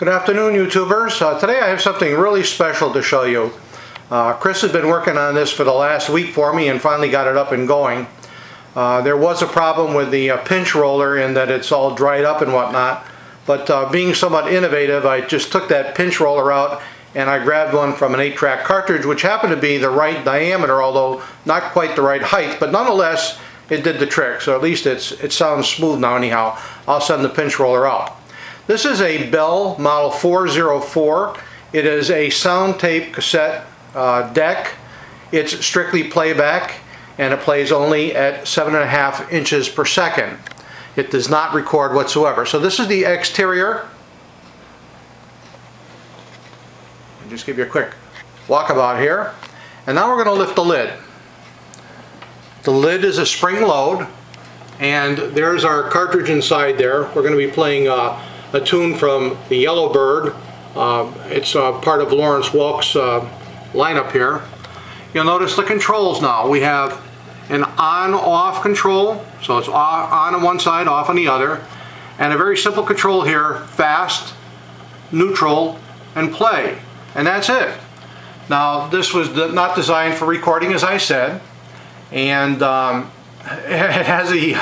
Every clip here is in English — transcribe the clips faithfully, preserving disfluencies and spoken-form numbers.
Good afternoon, YouTubers. Uh, today I have something really special to show you. Uh, Chris has been working on this for the last week for me and finally got it up and going. Uh, there was a problem with the uh, pinch roller in that it's all dried up and whatnot, but uh, being somewhat innovative, I just took that pinch roller out and I grabbed one from an eight track cartridge, which happened to be the right diameter, although not quite the right height, but nonetheless it did the trick, so at least it's, it sounds smooth now anyhow. I'll send the pinch roller out. This is a Bell Model four oh four. It is a sound tape cassette uh, deck. It's strictly playback and it plays only at seven and a half inches per second. It does not record whatsoever. So this is the exterior. I'll just give you a quick walkabout here. And now we're going to lift the lid. The lid is a spring load, and there's our cartridge inside there. We're going to be playing uh, a tune from the Yellow Bird. Uh, it's uh, part of Lawrence Welk's uh, lineup here. You'll notice the controls now. We have an on-off control, so it's on on one side, off on the other, and a very simple control here, fast, neutral, and play. And that's it. Now, this was not designed for recording, as I said, and um, it has a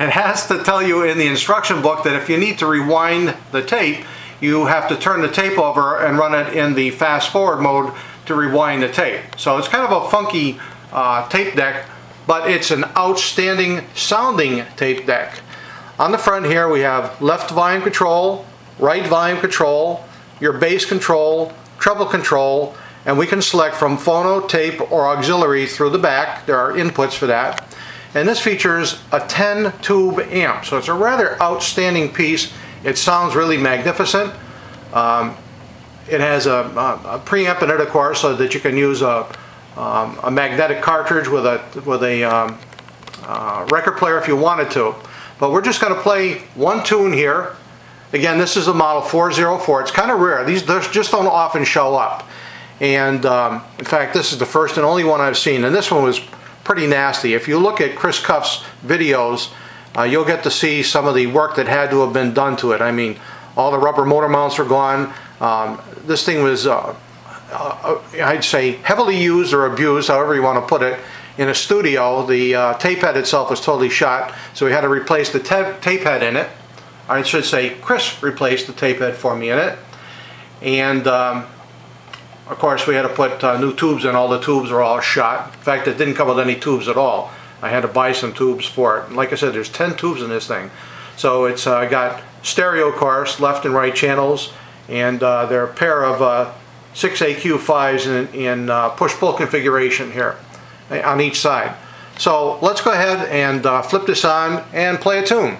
It has to tell you in the instruction book that if you need to rewind the tape, you have to turn the tape over and run it in the fast forward mode to rewind the tape. So it's kind of a funky uh, tape deck, but it's an outstanding sounding tape deck. On the front here we have left volume control, right volume control, your bass control, treble control, and we can select from phono, tape, or auxiliary through the back. There are inputs for that. And this features a ten tube amp, so it's a rather outstanding piece. It sounds really magnificent. Um, it has a, a, a preamp in it, of course, so that you can use a, um, a magnetic cartridge with a, with a um, uh, record player if you wanted to. But we're just going to play one tune here. Again, this is the Model four oh four. It's kind of rare. These just don't often show up. And um, in fact, this is the first and only one I've seen. And this one was pretty nasty. If you look at Chris Cuff's videos, uh, you'll get to see some of the work that had to have been done to it. I mean, all the rubber motor mounts were gone. Um, this thing was, uh, uh, I'd say, heavily used or abused, however you want to put it, in a studio. The uh, tape head itself was totally shot, so we had to replace the tape head in it. I should say Chris replaced the tape head for me in it. And um, of course, we had to put uh, new tubes in. All the tubes are all shot. In fact, it didn't come with any tubes at all. I had to buy some tubes for it. And like I said, there's ten tubes in this thing. So it's uh, got stereo, of course, left and right channels, and uh, they're a pair of uh, six A Q fives in, in uh, push-pull configuration here on each side. So let's go ahead and uh, flip this on and play a tune.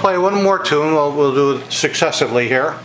play one more tune. We'll, we'll do it successively here.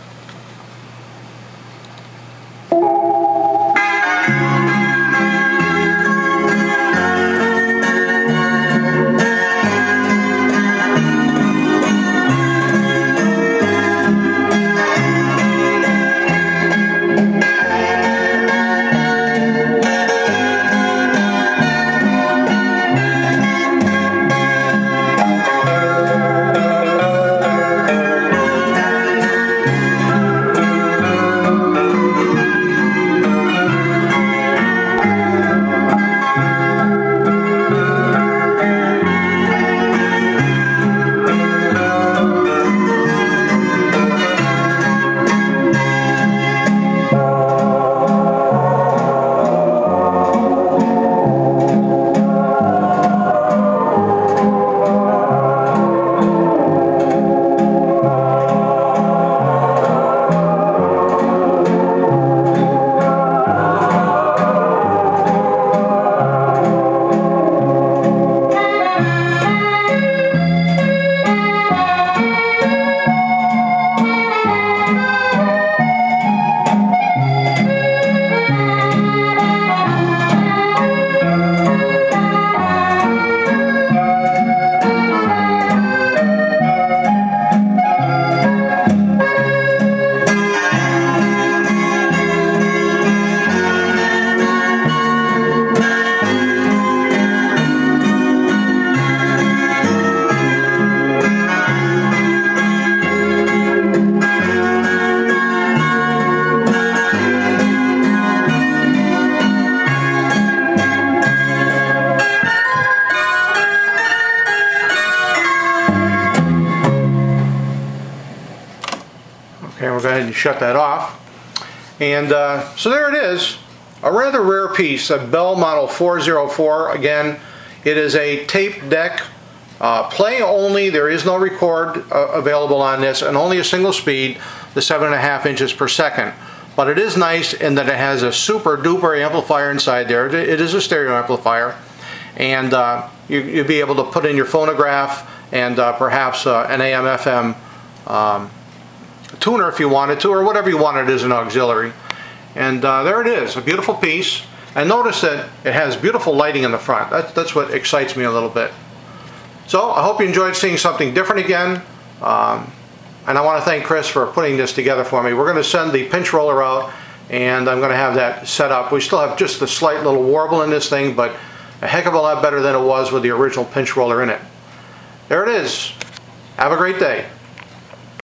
Shut that off. And uh, so there it is, a rather rare piece, a Bell Model four oh four. Again, it is a tape deck, uh, play only. There is no record uh, available on this, and only a single speed, the seven and a half inches per second. But it is nice in that it has a super duper amplifier inside there. It is a stereo amplifier, and uh, you, you'll be able to put in your phonograph and uh, perhaps uh, an A M F M um, tuner if you wanted to, or whatever you wanted as an auxiliary. And uh, there it is, a beautiful piece. And notice that it has beautiful lighting in the front. That's, that's what excites me a little bit. So I hope you enjoyed seeing something different again. Um, and I want to thank Chris for putting this together for me. We're going to send the pinch roller out, and I'm going to have that set up. We still have just the slight little warble in this thing, but a heck of a lot better than it was with the original pinch roller in it. There it is. Have a great day.